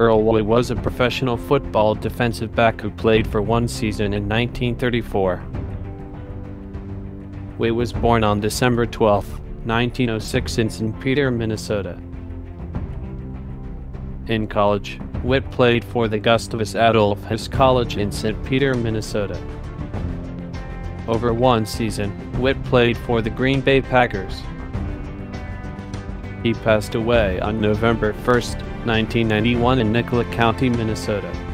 Earl Witte was a professional football defensive back who played for one season in 1934. Witte was born on December 12, 1906 in St. Peter, Minnesota. In college, Witte played for the Gustavus Adolphus College in St. Peter, Minnesota. Over one season, Witte played for the Green Bay Packers. He passed away on November 1, 1991 in Nicollet County, Minnesota.